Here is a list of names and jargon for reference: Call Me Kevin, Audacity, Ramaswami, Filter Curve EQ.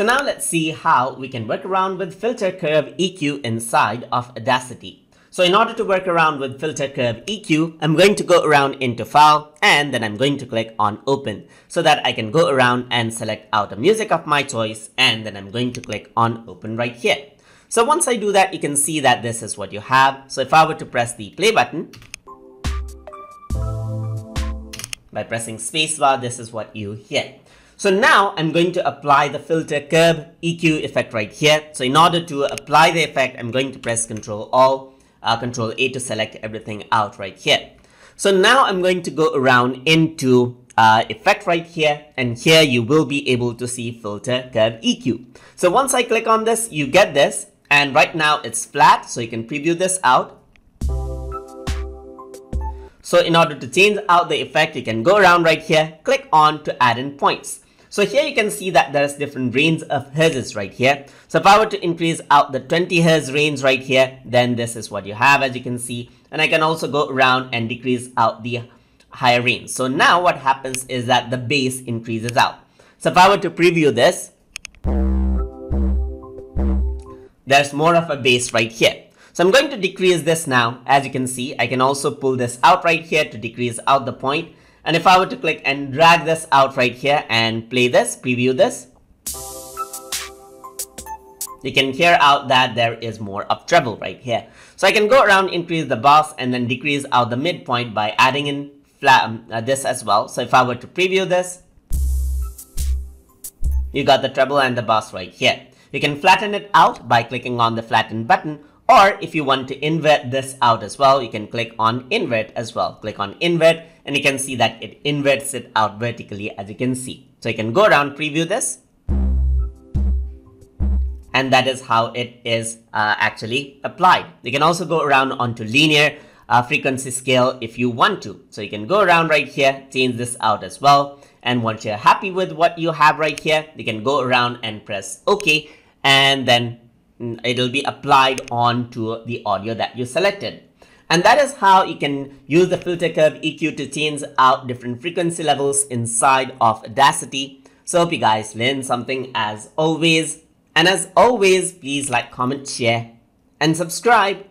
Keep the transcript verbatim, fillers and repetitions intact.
So now let's see how we can work around with Filter Curve E Q inside of Audacity. So in order to work around with Filter Curve E Q, I'm going to go around into File and then I'm going to click on Open so that I can go around and select out the music of my choice, and then I'm going to click on Open right here. So once I do that, you can see that this is what you have. So if I were to press the play button, by pressing spacebar, this is what you hear. So now I'm going to apply the Filter Curve E Q effect right here. So in order to apply the effect, I'm going to press Control-All, uh, Control-A to select everything out right here. So now I'm going to go around into uh, Effect right here, and here you will be able to see Filter Curve E Q. So once I click on this, you get this, and right now it's flat, so you can preview this out. So in order to change out the effect, you can go around right here, click on to add in points. So here you can see that there's different range of hertzes right here. So if I were to increase out the twenty hertz range right here, then this is what you have, as you can see. And I can also go around and decrease out the higher range. So now what happens is that the bass increases out. So if I were to preview this, there's more of a bass right here. So I'm going to decrease this now. As you can see, I can also pull this out right here to decrease out the point. And if I were to click and drag this out right here and play this, preview this, you can hear out that there is more of treble right here. So I can go around, increase the bass, and then decrease out the midpoint by adding in flat, um, uh, this as well. So if I were to preview this, you got the treble and the bass right here. You can flatten it out by clicking on the flatten button, or if you want to invert this out as well, you can click on invert as well. Click on invert and you can see that it inverts it out vertically, as you can see. So you can go around, preview this, and that is how it is uh, actually applied. You can also go around onto linear uh, frequency scale if you want to. So you can go around right here, change this out as well. And once you're happy with what you have right here, you can go around and press OK, and then it'll be applied onto the audio that you selected. And that is how you can use the Filter Curve E Q to change out different frequency levels inside of Audacity. So hope you guys learned something as always. And as always, please like, comment, share, and subscribe.